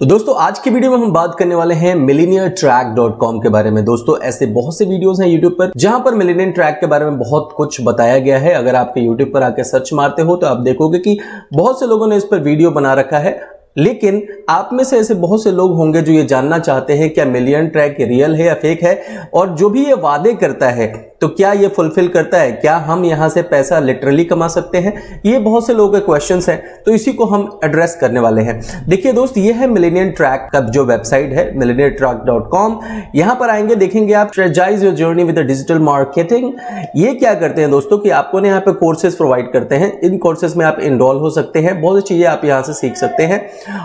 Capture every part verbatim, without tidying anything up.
तो दोस्तों आज की वीडियो में हम बात करने वाले हैं मिलीनियर ट्रैक डॉट कॉम के बारे में। दोस्तों ऐसे बहुत से वीडियोस हैं यूट्यूब पर जहां पर मिलीनियर ट्रैक के बारे में बहुत कुछ बताया गया है। अगर आपके यूट्यूब पर आके सर्च मारते हो तो आप देखोगे कि बहुत से लोगों ने इस पर वीडियो बना रखा है, लेकिन आप में से ऐसे बहुत से लोग होंगे जो ये जानना चाहते हैं क्या मिलियन ट्रैक रियल है या फेक है, और जो भी ये वादे करता है तो क्या ये फुलफिल करता है, क्या हम यहाँ से पैसा लिटरली कमा सकते हैं। ये बहुत से लोगों के क्वेश्चंस हैं, तो इसी को हम एड्रेस करने वाले हैं। देखिए दोस्त, ये है मिलियन ट्रैक का जो वेबसाइट है मिलियन ट्रैक डॉट कॉम। यहाँ पर आएंगे, देखेंगे आप strategise your journey with digital marketing. ये क्या करते हैं दोस्तों कि आपको यहाँ पे कोर्सेज प्रोवाइड करते हैं। इन कोर्सेज में आप इनरोल हो सकते हैं, बहुत सी चीजें आप यहाँ से सीख सकते हैं,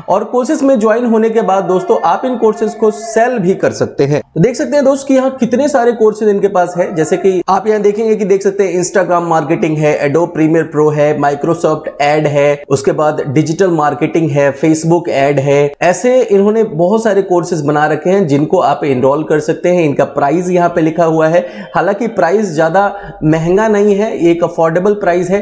और कोर्सेज में ज्वाइन होने के बाद दोस्तों आप इन कोर्सेज को सेल भी कर सकते हैं। देख सकते हैं दोस्त कि यहाँ कितने सारे कोर्सेज इनके पास है, जैसे कि आप यहाँ देखेंगे कि देख सकते हैं इंस्टाग्राम मार्केटिंग है, एडोब प्रीमियर प्रो है, माइक्रोसॉफ्ट एड है, उसके बाद डिजिटल मार्केटिंग है, फेसबुक एड है। ऐसे इन्होंने बहुत सारे कोर्सेज बना रखे हैं जिनको आप एनरोल कर सकते हैं। इनका प्राइस यहाँ पे लिखा हुआ है, हालांकि प्राइस ज्यादा महंगा नहीं है, एक अफोर्डेबल प्राइस है।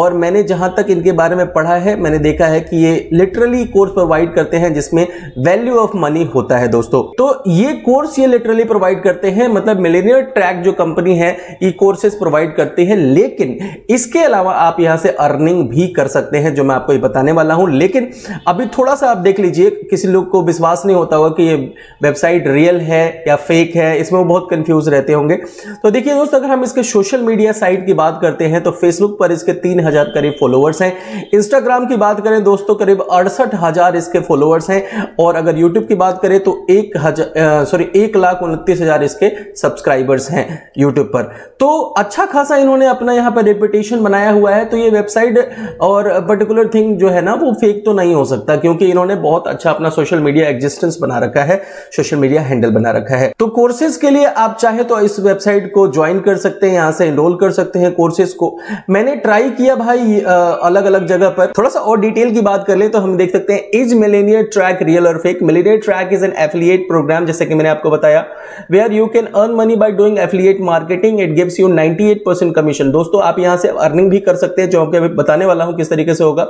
और मैंने जहां तक इनके बारे में पढ़ा है, मैंने देखा है कि ये लिटरली कोर्स प्रोवाइड करते हैं जिसमें वैल्यू ऑफ मनी होता है दोस्तों। तो ये कोर्स ये लिटरली प्रोवाइड करते हैं, मतलब मिलियनियर ट्रैक जो कंपनी है ये कोर्सेज प्रोवाइड करती है। लेकिन इसके अलावा आप यहां से अर्निंग भी कर सकते हैं, जो मैं आपको ये बताने वाला हूं। लेकिन अभी थोड़ा सा आप देख लीजिए, किसी लोग को विश्वास नहीं होता होगा कि ये वेबसाइट रियल है या फेक है, इसमें वो बहुत कंफ्यूज रहते होंगे। तो देखिए दोस्तों, अगर हम इसके सोशल मीडिया साइट की बात करते हैं तो फेसबुक पर इसके तीन हजार करीब फॉलोअर्स हैं। इंस्टाग्राम की बात करें दोस्तों, करीब अड़सठ हजार इसके फॉलोअर्स हैं। और अगर यूट्यूब की बात करें तो एक हजार सॉरी एक लाख उनतीस हजार इसके सब्सक्राइबर्स हैं यूट्यूब पर। तो अच्छा खासा इन्होंने अपना यहाँ पर रेपुटेशन बनाया हुआ है। तो ये वेबसाइट और पर्टिकुलर थिंग जो है ना, वो फेक तो नहीं हो सकता, क्योंकि इन्होंने बहुत अच्छा अपना सोशल मीडिया एग्जिस्टेंस बना रखा है, सोशल मीडिया हैंडल बना रखा है। तो कोर्सेज के लिए आप चाहे तो इस वेबसाइट को ज्वाइन कर सकते हैं, यहाँ से एनरोल कर सकते हैं कोर्सेज को। मैंने ट्राई किया भाई अलग अलग जगह पर। थोड़ा सा और डिटेल की बात कर ले तो हम देख सकते हैं, इज मिलियनियर ट्रैक रियल और fake. Millionaire track is an affiliate program, जैसे कि मैंने आपको बताया, where you can earn money by doing affiliate marketing. It gives you अट्ठानवे परसेंट कमीशन। दोस्तों आप यहां से अर्निंग भी कर सकते हैं, जो आपको बताने वाला हूं किस तरीके से होगा।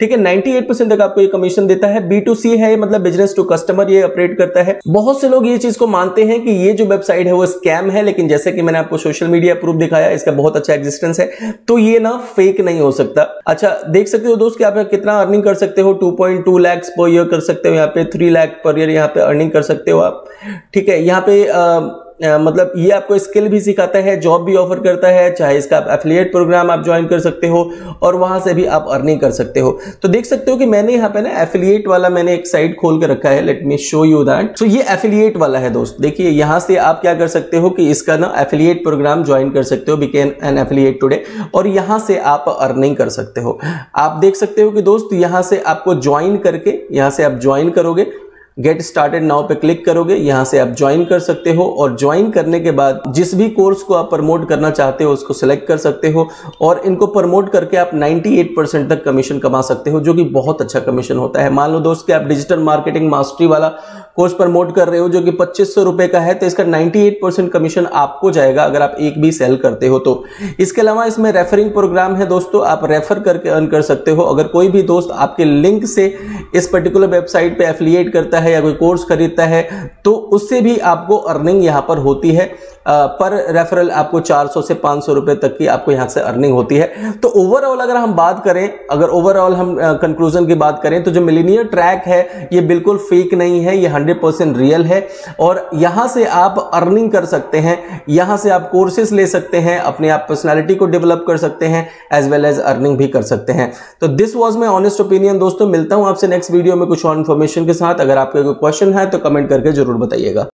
ठीक है, अट्ठानवे परसेंट तक आपको ये कमीशन देता है। बी टू सी है, मतलब बिजनेस टू कस्टमर ये ऑपरेट करता है। बहुत से लोग ये चीज को मानते हैं कि ये जो वेबसाइट है वो स्कैम है, लेकिन जैसे कि मैंने आपको सोशल मीडिया प्रूफ दिखाया, इसका बहुत अच्छा एग्जिस्टेंस है, तो ये ना फेक नहीं हो सकता। अच्छा, देख सकते हो दोस्त कि आप कितना अर्निंग कर सकते हो, two point two lakhs per year कर सकते हो, यहाँ पे थ्री लाख पर ईयर यहाँ पे अर्निंग कर सकते हो आप। ठीक है, यहाँ पे आ, Uh, मतलब ये आपको स्किल भी सिखाता है, जॉब भी ऑफर करता है, चाहे इसका आप एफिलिएट प्रोग्राम आप ज्वाइन कर सकते हो और वहां से भी आप अर्निंग कर सकते हो। तो देख सकते हो कि मैंने यहाँ पे ना एफिलिएट वाला मैंने एक साइट खोल के रखा है। Let me show you that. So ये एफिलिएट वाला है दोस्त। देखिए यहाँ से आप क्या कर सकते हो कि इसका ना एफिलिएट प्रोग्राम ज्वाइन कर सकते हो, बिकेन एन एफिलिएट टूडे, और यहाँ से आप अर्निंग कर सकते हो। आप देख सकते हो कि दोस्त यहाँ से आपको ज्वाइन करके, यहाँ से आप ज्वाइन करोगे, गेट स्टार्टेड नाउ पे क्लिक करोगे, यहाँ से आप ज्वाइन कर सकते हो। और ज्वाइन करने के बाद जिस भी कोर्स को आप प्रमोट करना चाहते हो उसको सिलेक्ट कर सकते हो, और इनको प्रमोट करके आप अट्ठानवे परसेंट तक कमीशन कमा सकते हो, जो कि बहुत अच्छा कमीशन होता है। मान लो दोस्त कि आप डिजिटल मार्केटिंग मास्टरी वाला कोर्स प्रमोट कर रहे हो, जो कि पच्चीस सौ रुपए का है, तो इसका अट्ठानवे परसेंट कमीशन आपको जाएगा अगर आप एक भी सेल करते हो तो। इसके अलावा इसमें रेफरिंग प्रोग्राम है दोस्तों, आप रेफर करके अर्न कर सकते हो। अगर कोई भी दोस्त आपके लिंक से इस पर्टिकुलर वेबसाइट पे एफिलिएट करता है या कोई कोर्स खरीदता है तो उससे भी आपको अर्निंग यहां पर होती है। आ, पर रेफरल आपको चार सौ से पाँच सौ रुपए तक की आपको यहां से अर्निंग होती है। तो ओवरऑल अगर हम बात करें, अगर ओवरऑल हम कंक्लूजन की बात करें तो जो मिलियनियर ट्रैक है ये बिल्कुल फेक नहीं है, ये सौ परसेंट रियल है। और यहां से आप अर्निंग कर सकते हैं, यहां से आप कोर्सेज ले सकते हैं, अपने आप पर्सनैलिटी को डेवलप कर सकते हैं, एज वेल एज अर्निंग भी कर सकते हैं। तो this was my honest opinion दोस्तों। मिलता हूं आपसे नेक्स्ट वीडियो में कुछ और इन्फॉर्मेशन के साथ। अगर आप कोई क्वेश्चन है तो कमेंट करके जरूर बताइएगा।